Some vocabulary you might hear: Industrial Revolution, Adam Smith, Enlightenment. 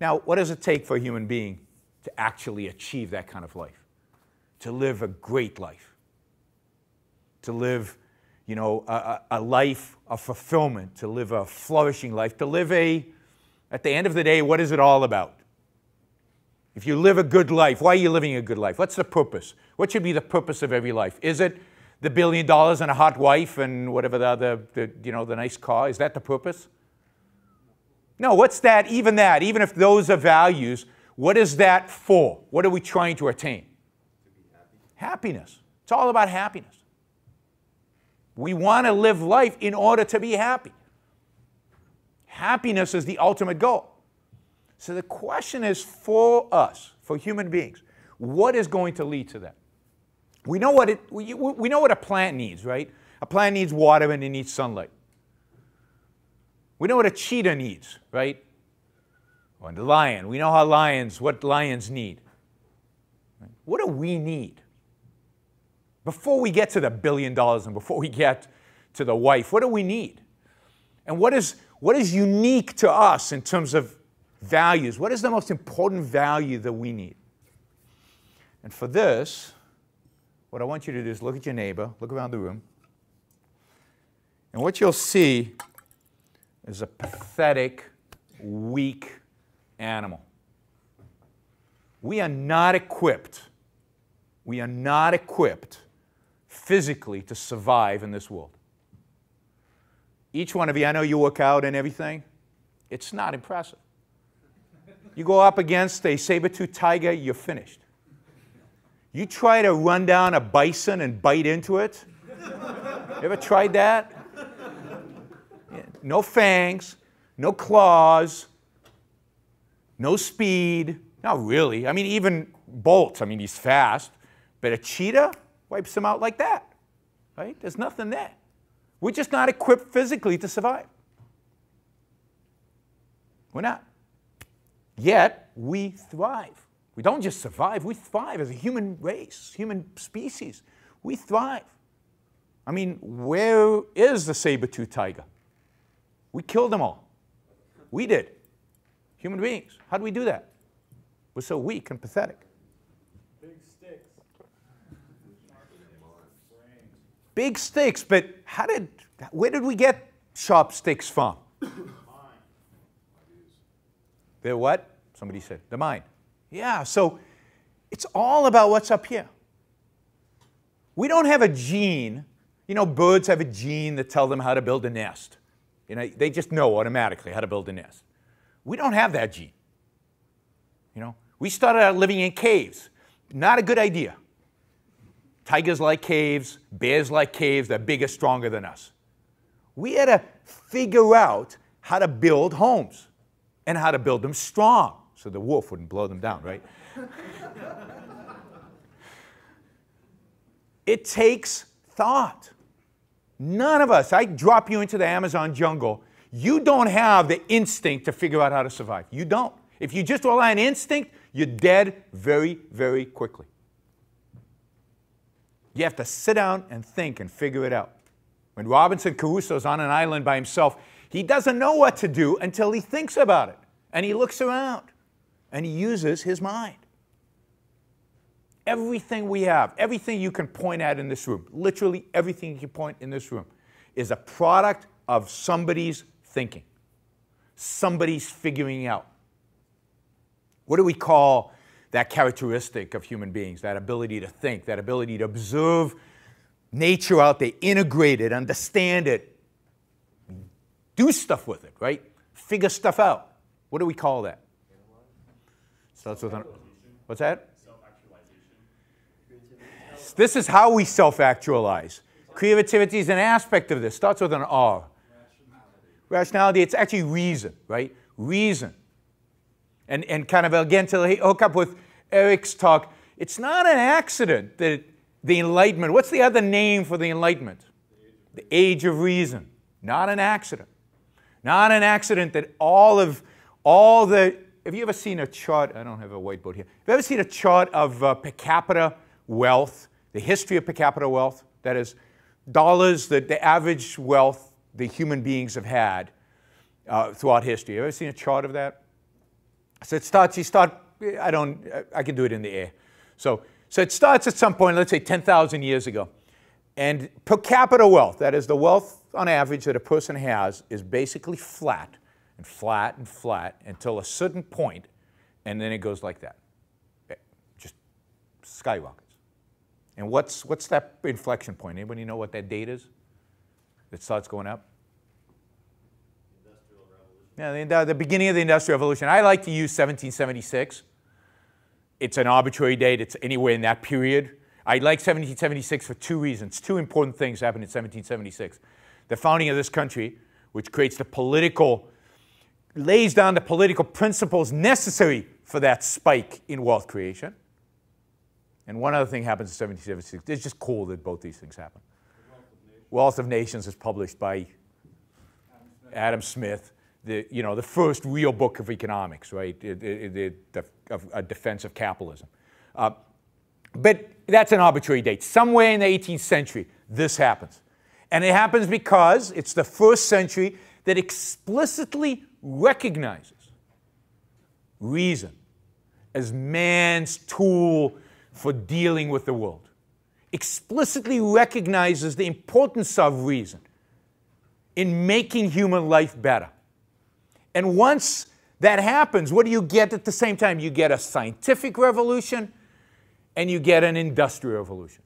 Now, what does it take for a human being to actually achieve that kind of life? To live a great life. To live, you know, a life of fulfillment. To live a flourishing life. To live a, at the end of the day, what is it all about? If you live a good life, why are you living a good life? What's the purpose? What should be the purpose of every life? Is it the $1 billion and a hot wife and whatever the other, you know, the nice car? Is that the purpose? No, what's that, even if those are values, what is that for? What are we trying to attain? To be happy. Happiness. It's all about happiness. We want to live life in order to be happy. Happiness is the ultimate goal. So the question is for us, for human beings, what is going to lead to that? We know what a plant needs, right? A plant needs water and it needs sunlight. We know what a cheetah needs, right? Or the lion. We know how lions, what lions need. What do we need? Before we get to the $1 billion and before we get to the wife, what do we need? And what is unique to us in terms of values? What is the most important value that we need? And for this, what I want you to do is look at your neighbor, look around the room, and what you'll see is a pathetic, weak animal. We are not equipped, physically to survive in this world. Each one of you, I know you work out and everything, it's not impressive. You go up against a saber-toothed tiger, you're finished. You try to run down a bison and bite into it. Ever tried that? Yeah. No fangs, no claws, no speed. Not really. I mean, even Bolt, I mean, he's fast. But a cheetah wipes him out like that, right? There's nothing there. We're just not equipped physically to survive. We're not. Yet, we thrive. We don't just survive, we thrive as a human race, human species. We thrive. I mean, where is the saber-toothed tiger? We killed them all. We did. Human beings. How do we do that? We're so weak and pathetic. Big sticks. Big sticks, but where did we get sharp sticks from? The mine. They're what? Somebody said, the mine. Yeah, so it's all about what's up here. We don't have a gene. You know, birds have a gene that tells them how to build a nest. You know, they just know automatically how to build a nest. We don't have that gene. You know, we started out living in caves. Not a good idea. Tigers like caves, bears like caves, they're bigger, stronger than us. We had to figure out how to build homes and how to build them strong. So the wolf wouldn't blow them down, right? It takes thought. None of us, I drop you into the Amazon jungle, you don't have the instinct to figure out how to survive. You don't. If you just rely on instinct, you're dead very, very quickly. You have to sit down and think and figure it out. When Robinson Crusoe's on an island by himself, he doesn't know what to do until he thinks about it. And he looks around. And he uses his mind. Everything we have, everything you can point at in this room, literally everything you can point in this room, is a product of somebody's thinking. Somebody's figuring out. What do we call that characteristic of human beings? That ability to think, that ability to observe nature out there, integrate it, understand it, do stuff with it, right? Figure stuff out. What do we call that? Starts with an, what's that? Self-actualization. This is how we self-actualize. Creativity is an aspect of this. Starts with an R. Rationality, it's actually reason, right? Reason. And kind of, again, to hook up with Eric's talk, it's not an accident that the Enlightenment, what's the other name for the Enlightenment? The Age of Reason. Not an accident. Not an accident that have you ever seen a chart? I don't have a whiteboard here. Have you ever seen a chart of per capita wealth, the history of per capita wealth? That is, dollars, the average wealth the human beings have had throughout history. Have you ever seen a chart of that? So it starts, I can do it in the air. So it starts at some point, let's say 10,000 years ago. And per capita wealth, that is the wealth on average that a person has, is basically flat and flat and flat until a certain point, and then it goes like that. It just skyrockets. And what's that inflection point? Anybody know what that date is? It starts going up? Industrial Revolution. Yeah, the beginning of the Industrial Revolution. I like to use 1776. It's an arbitrary date. It's anywhere in that period. I like 1776 for two reasons. Two important things happened in 1776. The founding of this country, which creates the political, lays down the political principles necessary for that spike in wealth creation. And one other thing happens in 1776. It's just cool that both these things happen. Wealth of Nations is published by Adam Smith, the first real book of economics, right? Of a defense of capitalism. But that's an arbitrary date. Somewhere in the 18th century, this happens. And it happens because it's the first century that explicitly recognizes reason as man's tool for dealing with the world. Explicitly recognizes the importance of reason in making human life better. And once that happens, what do you get at the same time? You get a scientific revolution and you get an industrial revolution.